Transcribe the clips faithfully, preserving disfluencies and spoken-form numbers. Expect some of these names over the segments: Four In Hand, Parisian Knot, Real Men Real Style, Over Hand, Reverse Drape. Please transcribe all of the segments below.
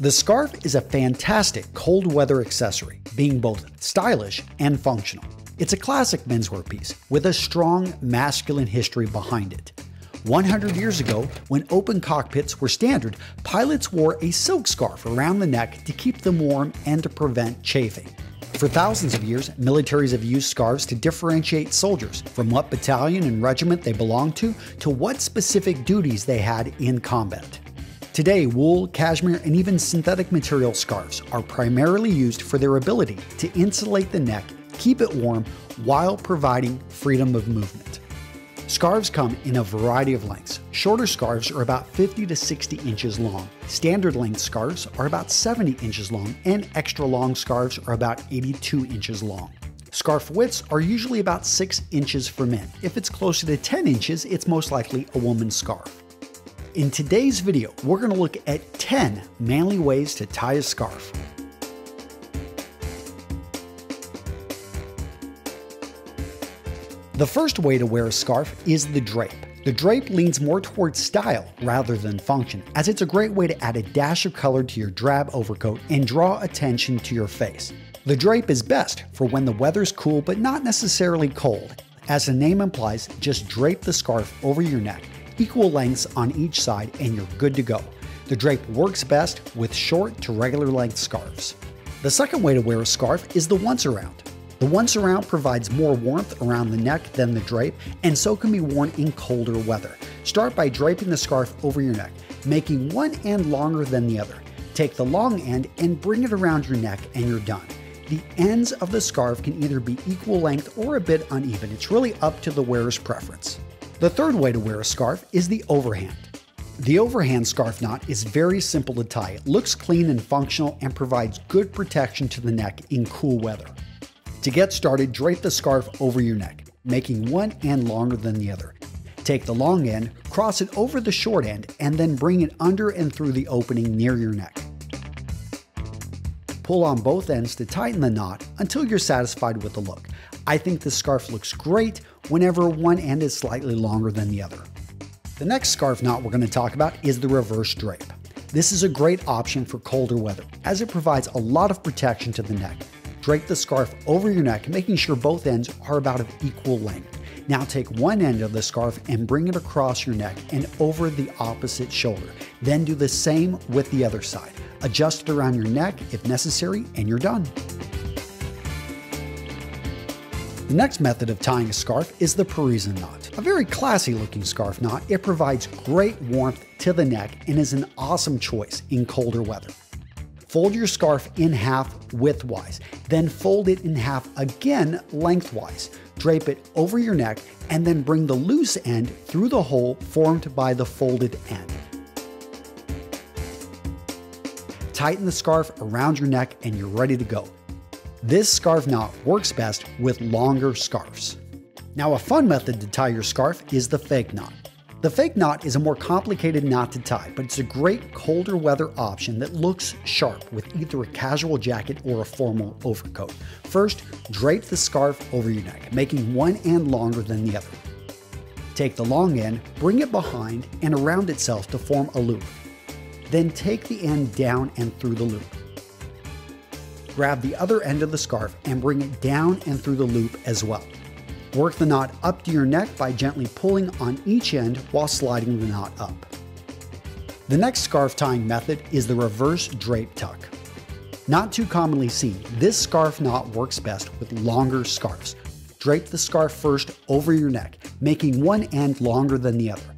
The scarf is a fantastic cold weather accessory, being both stylish and functional. It's a classic menswear piece with a strong masculine history behind it. one hundred years ago, when open cockpits were standard, pilots wore a silk scarf around the neck to keep them warm and to prevent chafing. For thousands of years, militaries have used scarves to differentiate soldiers from what battalion and regiment they belonged to, to what specific duties they had in combat. Today, wool, cashmere, and even synthetic material scarves are primarily used for their ability to insulate the neck, keep it warm, while providing freedom of movement. Scarves come in a variety of lengths. Shorter scarves are about fifty to sixty inches long. Standard length scarves are about seventy inches long, and extra long scarves are about eighty-two inches long. Scarf widths are usually about six inches for men. If it's closer to ten inches, it's most likely a woman's scarf. In today's video, we're going to look at ten manly ways to tie a scarf. The first way to wear a scarf is the drape. The drape leans more towards style rather than function, as it's a great way to add a dash of color to your drab overcoat and draw attention to your face. The drape is best for when the weather's cool but not necessarily cold. As the name implies, just drape the scarf over your neck, equal lengths on each side, and you're good to go. The drape works best with short to regular length scarves. The second way to wear a scarf is the once around. The once around provides more warmth around the neck than the drape, and so can be worn in colder weather. Start by draping the scarf over your neck, making one end longer than the other. Take the long end and bring it around your neck, and you're done. The ends of the scarf can either be equal length or a bit uneven. It's really up to the wearer's preference. The third way to wear a scarf is the overhand. The overhand scarf knot is very simple to tie. It looks clean and functional and provides good protection to the neck in cool weather. To get started, drape the scarf over your neck, making one end longer than the other. Take the long end, cross it over the short end, and then bring it under and through the opening near your neck. Pull on both ends to tighten the knot until you're satisfied with the look. I think this scarf looks great whenever one end is slightly longer than the other. The next scarf knot we're going to talk about is the reverse drape. This is a great option for colder weather, as it provides a lot of protection to the neck. Drape the scarf over your neck, making sure both ends are about of equal length. Now take one end of the scarf and bring it across your neck and over the opposite shoulder. Then do the same with the other side. Adjust it around your neck if necessary, and you're done. The next method of tying a scarf is the Parisian knot. A very classy looking scarf knot, it provides great warmth to the neck and is an awesome choice in colder weather. Fold your scarf in half widthwise, then fold it in half again lengthwise. Drape it over your neck and then bring the loose end through the hole formed by the folded end. Tighten the scarf around your neck and you're ready to go. This scarf knot works best with longer scarves. Now, a fun method to tie your scarf is the fake knot. The fake knot is a more complicated knot to tie, but it's a great colder weather option that looks sharp with either a casual jacket or a formal overcoat. First, drape the scarf over your neck, making one end longer than the other. Take the long end, bring it behind and around itself to form a loop. Then take the end down and through the loop. Grab the other end of the scarf and bring it down and through the loop as well. Work the knot up to your neck by gently pulling on each end while sliding the knot up. The next scarf tying method is the reverse drape tuck. Not too commonly seen, this scarf knot works best with longer scarves. Drape the scarf first over your neck, making one end longer than the other.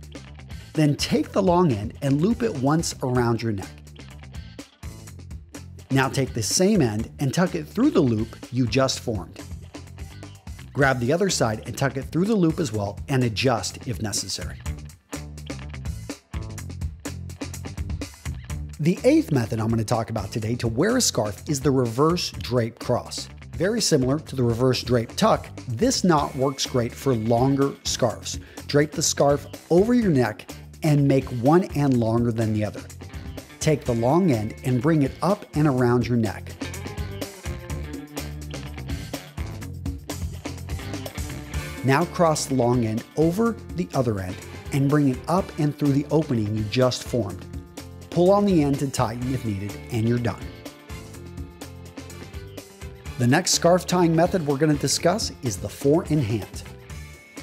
Then take the long end and loop it once around your neck. Now take the same end and tuck it through the loop you just formed. Grab the other side and tuck it through the loop as well, and adjust if necessary. The eighth method I'm going to talk about today to wear a scarf is the reverse drape cross. Very similar to the reverse drape tuck, this knot works great for longer scarves. Drape the scarf over your neck and make one end longer than the other. Take the long end and bring it up and around your neck. Now cross the long end over the other end and bring it up and through the opening you just formed. Pull on the end to tighten if needed, and you're done. The next scarf tying method we're going to discuss is the four in hand.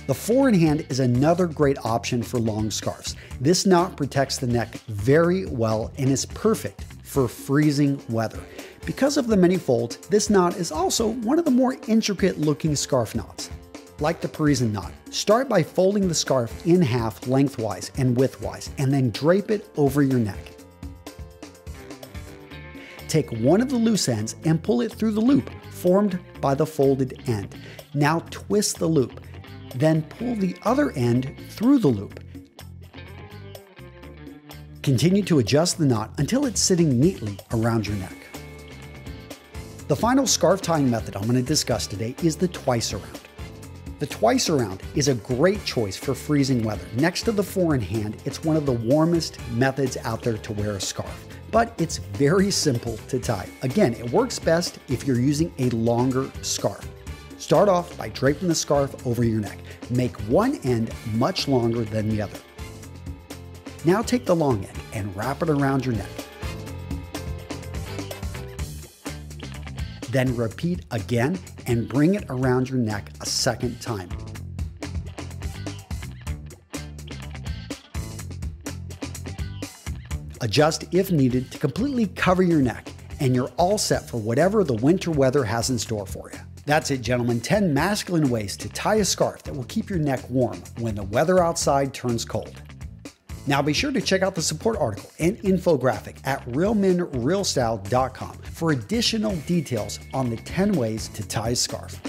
The four in hand is another great option for long scarves. This knot protects the neck very well and is perfect for freezing weather. Because of the many folds, this knot is also one of the more intricate looking scarf knots. Like the Parisian knot, start by folding the scarf in half lengthwise and widthwise, and then drape it over your neck. Take one of the loose ends and pull it through the loop formed by the folded end. Now twist the loop, then pull the other end through the loop. Continue to adjust the knot until it's sitting neatly around your neck. The final scarf tying method I'm going to discuss today is the twice around. The twice around is a great choice for freezing weather. Next to the four in hand, it's one of the warmest methods out there to wear a scarf, but it's very simple to tie. Again, it works best if you're using a longer scarf. Start off by draping the scarf over your neck. Make one end much longer than the other. Now take the long end and wrap it around your neck. Then repeat again and bring it around your neck a second time. Adjust if needed to completely cover your neck, and you're all set for whatever the winter weather has in store for you. That's it, gentlemen. ten masculine ways to tie a scarf that will keep your neck warm when the weather outside turns cold. Now be sure to check out the support article and infographic at real men real style dot com for additional details on the ten ways to tie a scarf.